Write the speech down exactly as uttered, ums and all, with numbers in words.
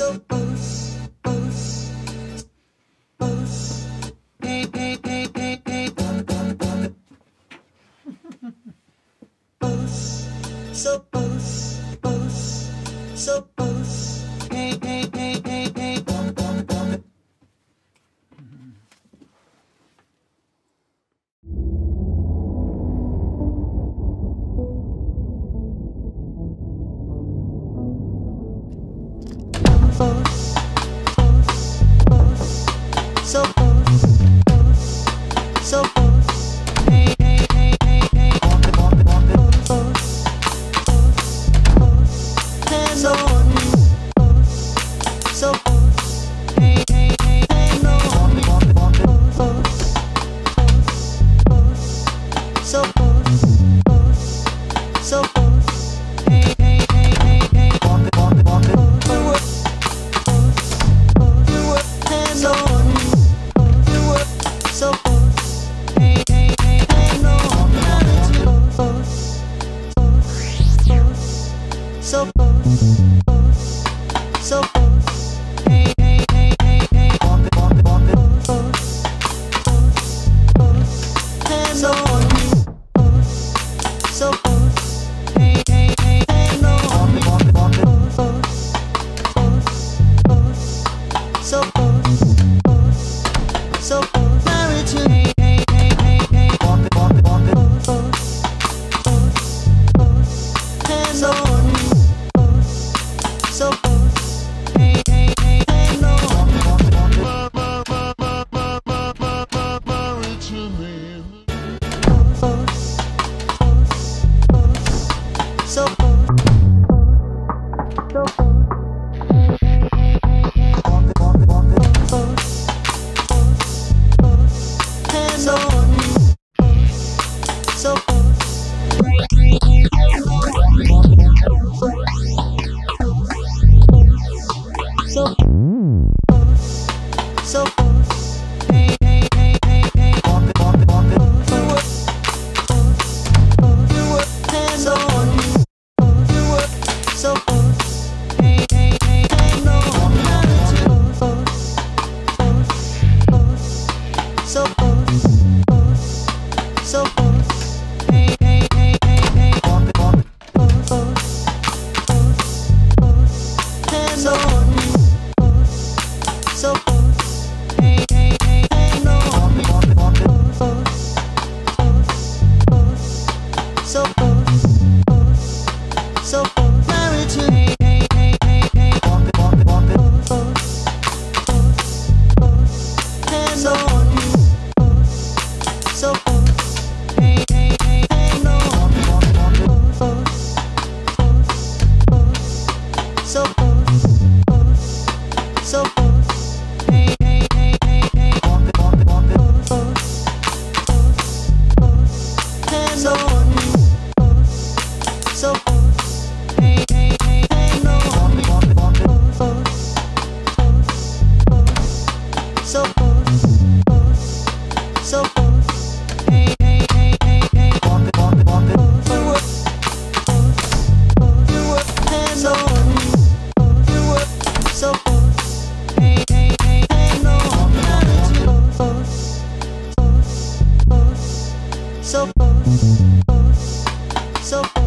So Uss, Uss, Uss. Hey, hey, hey, hey, hey. Bum, bum, bum. Uss, so Uss, Uss, so Uss. Hey, hey, hey, hey, hey. Bum, bum, bum. Uss, Uss, Uss, so Uss, Uss, so Uss. Hey, hey, hey, hey, hey. Uss, Uss, Uss, Uss. So Uss, Uss, so Uss. Hey, hey, hey, hey, no. Uss, Uss, Uss, Uss. So Uss, Uss, so Uss. Hey, hey, hey, hey, hey. Uss. So Uss, hey, hey, hey, hey, no. Uss, Uss, Uss, so Uss, Uss, so Uss. Hey, hey, hey, hey, hey. Uss, Uss, Uss, so Uss, so Uss. Hey, hey, hey, hey, no. Uss, Uss, Uss, so Uss, Uss, so Uss. Hey, hey, hey, hey, hey. Uss, Uss, Uss, Uss. So Uss, Uss, so Uss. Hey, hey, hey, hey, no. Uss, Uss, Uss, Uss. So Uss, so Uss. So Uss, so Uss. So Uss, so Uss. Hey, hey, hey, hey, hey. Uss, Uss, Uss. So Uss, so Uss. Hey, hey, hey, hey, no. Uss, Uss, Uss, so Uss. So Uss, hey, hey, hey, hey, hey. Uss, Uss, Uss, Uss. So Uss, so Uss. Hey, hey, hey, hey, no. Uss, Uss, Uss, Uss. So Uss, Uss, so Uss. Married to hey, hey, hey, hey, hey. Uss, Uss, Uss, Uss. So Uss, Uss, so Uss. So Uss, Uss, so Uss. Hey, hey, hey, hey, hey. Uss, Uss, Uss, Uss. So Uss, Uss, so Uss. Hey, hey, hey, hey, no. Uss, Uss, Uss, Uss. So Uss, Uss, so Uss. Hey, hey, hey, hey, hey. Uss, Uss, Uss, so Uss. So Uss, hey, hey, hey, hey, no. Uss, Uss, Uss, so Uss, Uss, so Uss.